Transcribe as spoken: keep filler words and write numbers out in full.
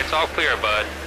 Lights all clear, bud.